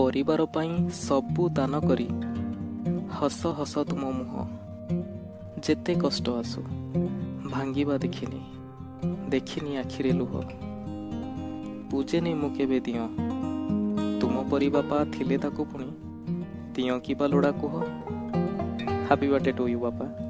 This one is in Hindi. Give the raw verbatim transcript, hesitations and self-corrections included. परिवार पाई सबु दान करी हस हस तुम मुह जेते कष्ट आसु भांगिबा देखिनी देखिनी आखिरे लुह पूजेनी मु केबे दियो तुम परिबापा थिले ताकु पुणी दियो किबा लोड़ा कुह हैप्पी बर्थडे टू यू बापा।